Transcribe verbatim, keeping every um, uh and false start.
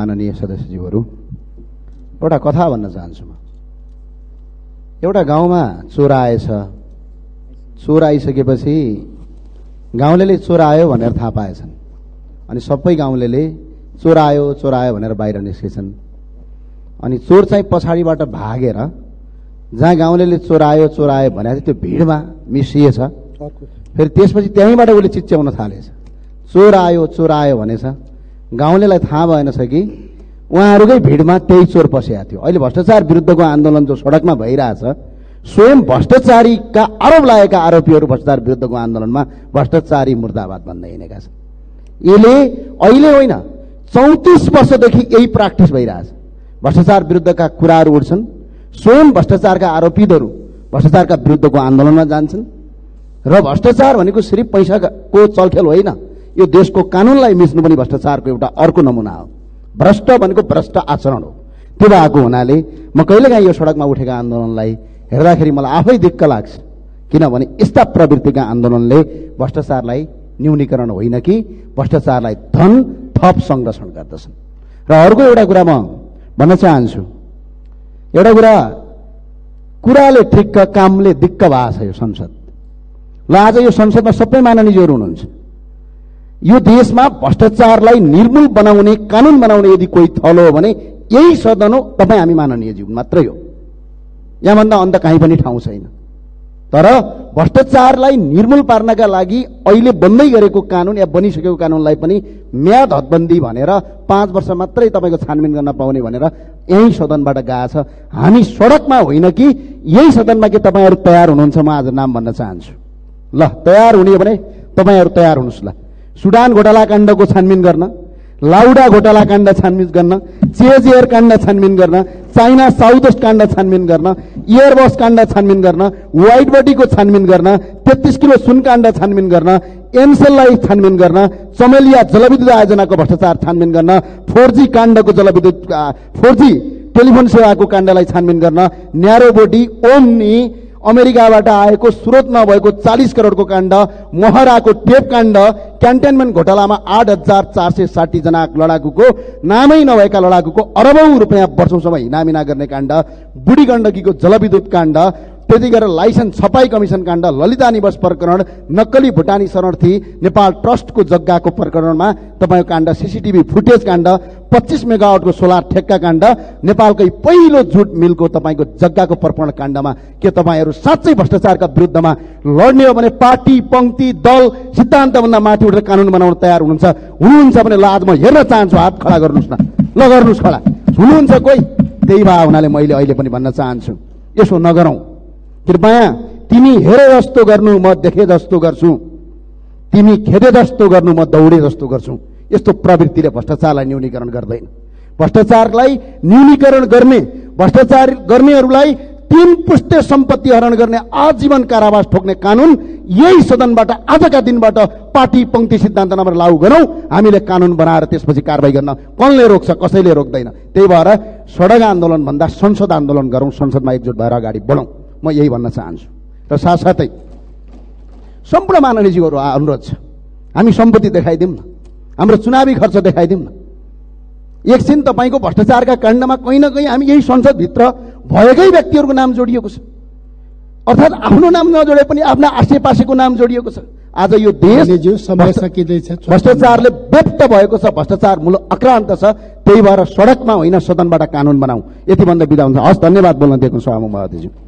माननीय सदस्यज्यूहरु एउटा कथा भन्न चाहन्छु म। एउटा गाउँमा चोर आएछ। चोर आइसकेपछि गाउँलेले चोर आयो भनेर थाहा पाएछन् अनि सबै गाउँलेले चोर आयो चोर आयो भनेर बाहिर निस्केछन्। अनि चोर चाहिँ पछाडीबाट भागेर जहाँ गाउँलेले चोर आयो चोर आयो भनेपछि त्यो भीडमा मिसिएछ। फेरि त्यसपछि त्यहीबाट उले चिच्याउन थालेछ, चोर आयो चोर आयो भनेछ। गाउँलेलाई थाहा भएन कि उहाँहरुकै भीडमा त्यही चोर पसेको थियो। अहिले भ्रष्टाचार विरुद्धको आन्दोलन जो सडकमा भइराछ, स्वयं भ्रष्टाचारीका आरोप लागेका आरोपीहरु भ्रष्टाचार विरुद्धको आन्दोलनमा भ्रष्टाचारी मुर्दाबाद भन्दै हिँडेका छन्। यसले अहिले होइन चौतीस वर्षदेखि यही प्र्याक्टिस भइराछ। भ्रष्टाचार विरुद्धका कुराहरु उठ्छन्, स्वयं भ्रष्टाचारका आरोपीहरु भ्रष्टाचारका विरुद्धको आन्दोलनमा जान्छन् र भ्रष्टाचार भनेको सिर्फ पैसाको चलखेल होइन, यो देशको कानूनलाई मिच्नु पनि भ्रष्टाचारको एउटा अर्को नमुना हो। भ्रष्ट भनेको भ्रष्ट आचरण हो। त्यो भएको हुनाले म कहिलेकाहीँ यो सडकमा उठेका आन्दोलनलाई हेर्दाखेरि मलाई आफै दिक्क लाग्छ, किनभने यस्ता प्रवृत्तिका आन्दोलनले भ्रष्टाचारलाई न्यूनीकरण होइन कि भ्रष्टाचारलाई धन थप संरक्षण गर्दछन्। र अर्को एउटा कुरा म भन्न चाहन्छु, एउटा कुरा कुराले ठिक्क कामले दिक्क भएको छ यो संसद। ल आज यो संसदमा सबै माननीयहरू हुनुहुन्छ। यो देशमा भ्रष्टाचारलाई निर्मूल बनाउने कानून बनाउने यदि कोही थलो हो भने यही सदन हो। तपाईँ हामी माननीयज्यू मात्रै हो, यहाँभन्दा अन्त कहीँ पनि ठाउँ छैन। तर भ्रष्टाचारलाई निर्मूल पार्नका लागि अहिले बन्दै गरेको कानुन या बनिसकेको कानुनलाई पनि म्याद हदबन्दी भनेर पाँच वर्ष मात्रै तपाईँको छानबिन गर्न पाउने भनेर यही सदनबाट गएको छ। हामी सडकमा होइन कि यही सदनमा के तपाईँहरू तयार हुनुहुन्छ? म आज नाम भन्न चाहन्छु, ल तयार हुने हो भने तपाईँहरू तयार हुनुहोस्। ल सुडान घोटालाकाण्डको छानबिन गर्न, लाउडा घोटालाकाण्ड छानबिन गर्न, चेजेयर काण्ड छानबिन गर्न, चाइना साउदस्ट काण्ड छानबिन गर्न, एयरबस काण्ड छानबिन गर्न, वाइट बडीको छानबिन गर्न, तेत्तीस किलो सुन काण्ड छानबिन गर्न, एमसेललाई छानबिन गर्न, चमेलिया जलविद्युत आयोजनाको भ्रष्टाचार छानबिन गर्न, फोर जी काण्डको जलविद्युत फोर जी टेलिफोन सेवाको काण्डलाई छानबिन गर्न, न्यारो बोडी ओम्नी अमेरिकाबाट आएको स्रोत नभएको चालीस करोडको काण्ड, मोहराको टेप काण्ड, क्यान्टनमेन्ट घोटालामा आठ हजार चार सय साठी जना लडाकुको नामै नभएका लडाकुको अरबौं रुपियाँ वर्षौंसम्म हिनामिना गर्ने काण्ड, बुढी गण्डकीको जलविद्युत काण्ड, त्यति गरेर लाइसेन्स छपाई कमिसन काण्ड, ललिता निवास प्रकरण, नक्कली भुटानी शरणार्थी नेपाल ट्रस्टको जग्गाको प्रकरणमा तपाईँको काण्ड, सीसीटीभी फुटेज काण्ड, पच्चीस मेगावाटको सोलर ठेक्का काण्ड, नेपालकै पहिलो जुट मिलको तपाईँको जग्गाको प्रकरण काण्डमा के तपाईँहरू साँच्चै भ्रष्टाचारका विरुद्धमा लड्ने हो भने पार्टी पंक्ति दल सिद्धान्तभन्दा माथि उठेर कानुन बनाउन तयार हुनुहुन्छ हुनुहुन्छ भने ल आज म हेर्न चाहन्छु, हात खडा गर्नुहोस् न, ल गर्नुहोस् खडा। हुनुहुन्छ कोही? त्यही भए हुनाले मैले अहिले पनि भन्न चाहन्छु यसो नगरौँ। कृपया तिमी हेरे जस्तो गर्नु म देखे जस्तो गर्छु, तिमी खेदे जस्तो गर्नु म दौडे जस्तो गर्छु। यस्तो प्रवृत्तिले भ्रष्टाचारलाई न्यूनीकरण गर्दैन। भ्रष्टाचारलाई न्यूनीकरण गर्ने, भ्रष्टाचार गर्नेहरूलाई तीन पुष्टे सम्पत्ति हरण गर्ने आजीवन कारावास ठोक्ने कानुन यही सदनबाट आजका दिनबाट पार्टी पंक्ति सिद्धान्त नम्बर लागू गरौँ। हामीले कानुन बनाएर त्यसपछि कारबाही गर्न कसले रोक्छ? कसैले रोक्दैन। त्यही भएर सडक आन्दोलन भन्दा संसद आन्दोलन गरौँ, संसदमा एकजुट भएर अगाडि बढौँ। म यही भन्न चाहन्छु। र साथसाथै सम्पूर्ण माननीयज्यूहरु अनुरोध छ, हामी सम्पत्ति देखाइदिउँ न, हाम्रो चुनावी खर्च देखाइदिउँ न। एकछिन तपाईँको भ्रष्टाचारका काण्डमा कहीँ न कहीँ हामी यही संसदभित्र भएकै व्यक्तिहरूको नाम जोडिएको छ, अर्थात् आफ्नो नाम नजोडे पनि आफ्ना आसेपासेको नाम जोडिएको छ। आज यो देश समय सकिँदैछ, भ्रष्टाचारले व्यक्त भएको छ, भ्रष्टाचार मूल आक्रान्त छ। त्यही भएर सडकमा होइन सदनबाट कानुन बनाऊ। यति भन्दा बिदा हुन्छ। हस्, धन्यवाद बोल्न दिएको सभामुख महोदयज्यू।